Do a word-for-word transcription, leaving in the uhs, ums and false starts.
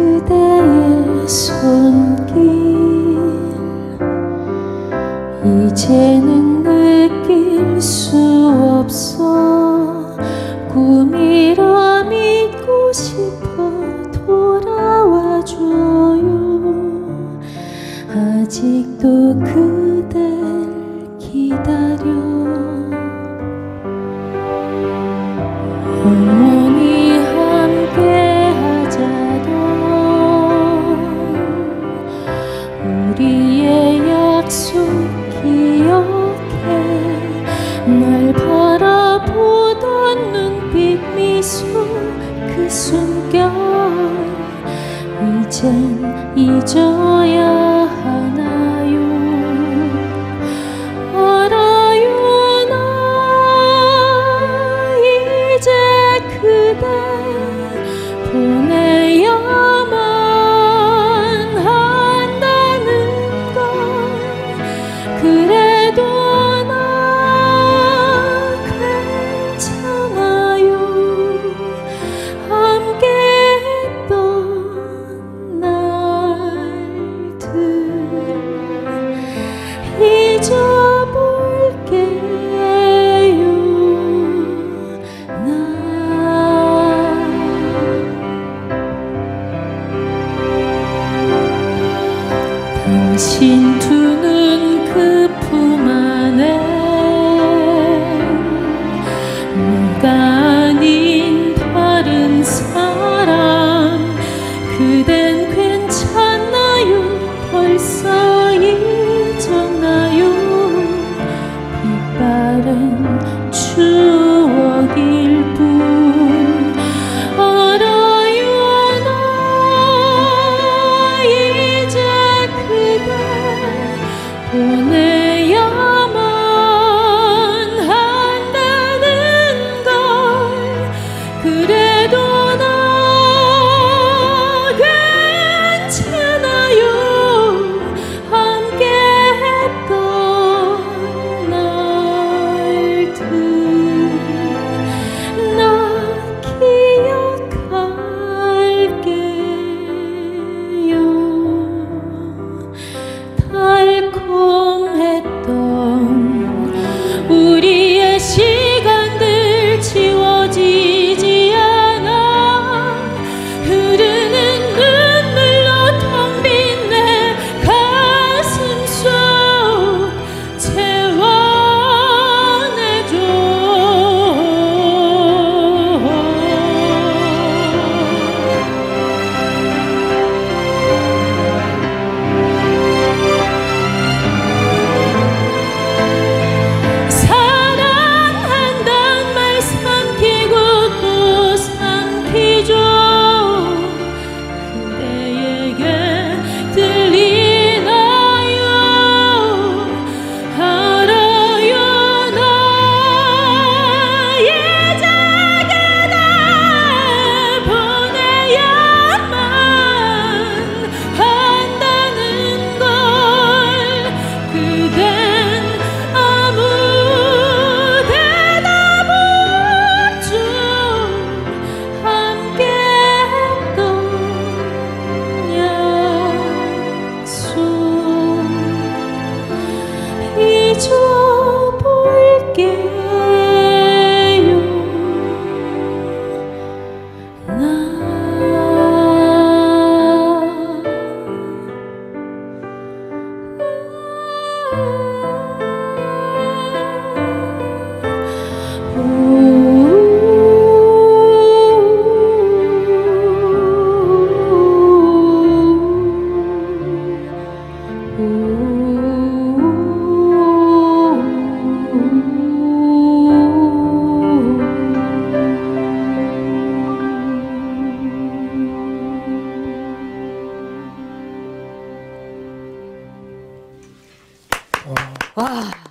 그대의 손길 이제는 느낄 수 없어. 꿈이라 믿고 싶어 돌아와줘요. 아직도 그댈 기다려. 우리의 약속 기억해. 날 바라보던 눈빛 미소 그 숨결 이젠 잊어야 하나요. 알아요 나 이제 그대 보내야만 그래도 나 괜찮아요. 함께 했던 날들 잊어볼게요. 나 당신 두 눈 그 품 안에 누가 아닌 다른 사람. 그댄 괜찮나요? 벌써 잊었나요? 빛바랜 추억일 뿐. 알아요 나 이제 그대 보내야만 한다는 걸. 그래도 나 괜찮아요. 함께 했던 날들 나 기억할게요. 달콤 우리의 시간들 지워지지 않아. 흐르는 눈물로 텅 빈 내 가슴 속 채워내줘. 와.